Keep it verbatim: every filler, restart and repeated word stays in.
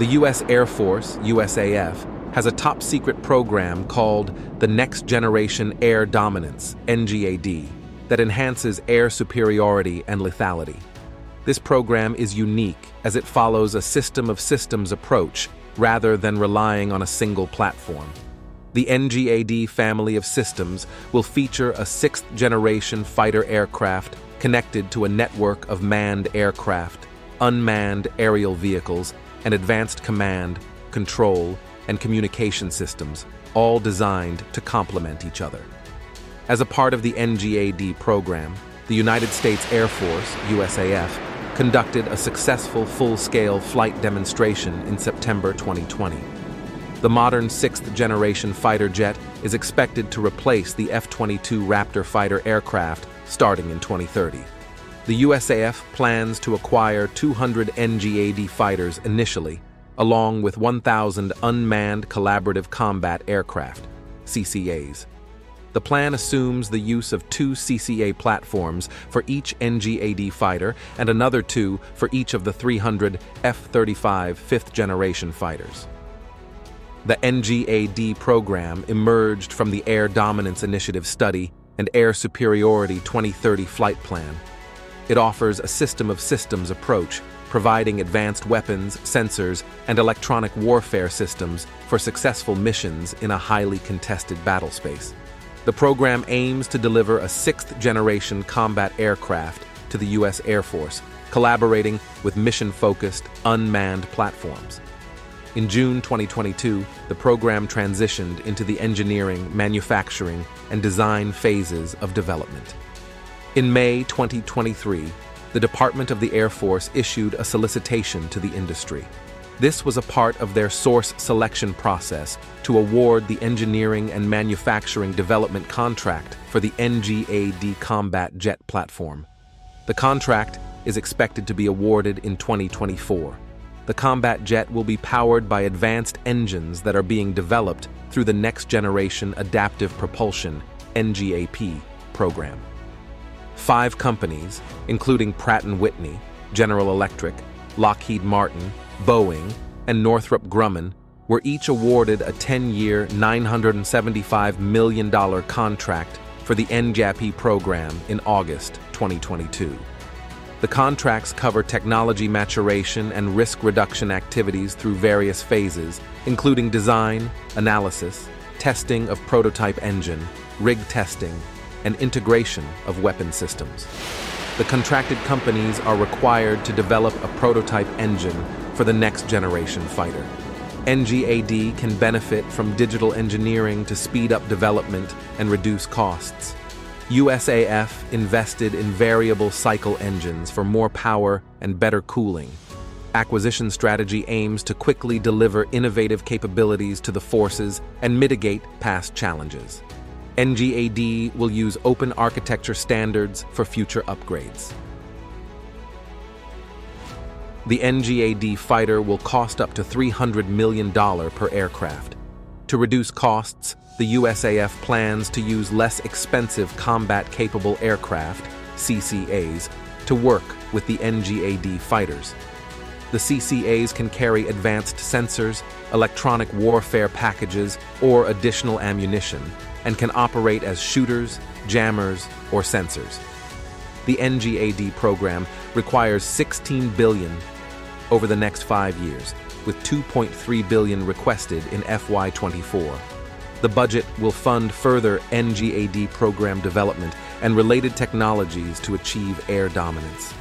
The U S Air Force, U S A F, has a top-secret program called the Next Generation Air Dominance, N G A D, that enhances air superiority and lethality. This program is unique as it follows a system-of-systems approach rather than relying on a single platform. The N G A D family of systems will feature a sixth-generation fighter aircraft connected to a network of manned aircraft, unmanned aerial vehicles, and advanced command, control, and communication systems, all designed to complement each other. As a part of the N G A D program, the United States Air Force, U S A F, conducted a successful full-scale flight demonstration in September twenty twenty. The modern sixth-generation fighter jet is expected to replace the F twenty-two Raptor fighter aircraft starting in twenty thirty. The U S A F plans to acquire two hundred N G A D fighters initially, along with one thousand unmanned collaborative combat aircraft, C C As. The plan assumes the use of two C C A platforms for each N G A D fighter and another two for each of the three hundred F thirty-five fifth-generation fighters. The N G A D program emerged from the Air Dominance Initiative Study and Air Superiority twenty thirty Flight Plan. It offers a system-of-systems approach, providing advanced weapons, sensors, and electronic warfare systems for successful missions in a highly contested battle space. The program aims to deliver a sixth-generation combat aircraft to the U S Air Force, collaborating with mission-focused, unmanned platforms. In June twenty twenty-two, the program transitioned into the engineering, manufacturing, and design phases of development. In May twenty twenty-three, the Department of the Air Force issued a solicitation to the industry. This was a part of their source selection process to award the engineering and manufacturing development contract for the N G A D combat jet platform. The contract is expected to be awarded in twenty twenty-four. The combat jet will be powered by advanced engines that are being developed through the Next Generation Adaptive Propulsion, N G A P, program. Five companies, including Pratt and Whitney, General Electric, Lockheed Martin, Boeing, and Northrop Grumman were each awarded a ten-year, nine hundred seventy-five million dollar contract for the N GAP program in August twenty twenty-two. The contracts cover technology maturation and risk reduction activities through various phases, including design, analysis, testing of prototype engine, rig testing, and integration of weapon systems. The contracted companies are required to develop a prototype engine for the next generation fighter. N GAD can benefit from digital engineering to speed up development and reduce costs. U S A F invested in variable cycle engines for more power and better cooling. Acquisition strategy aims to quickly deliver innovative capabilities to the forces and mitigate past challenges. N GAD will use open architecture standards for future upgrades. The N GAD fighter will cost up to three hundred million dollars per aircraft. To reduce costs, the U S A F plans to use less expensive combat-capable aircraft, C C As, to work with the N GAD fighters. The C C As can carry advanced sensors, electronic warfare packages, or additional ammunition, and can operate as shooters, jammers, or sensors. The N GAD program requires sixteen billion dollars over the next five years, with two point three billion dollars requested in F Y twenty-four. The budget will fund further N GAD program development and related technologies to achieve air dominance.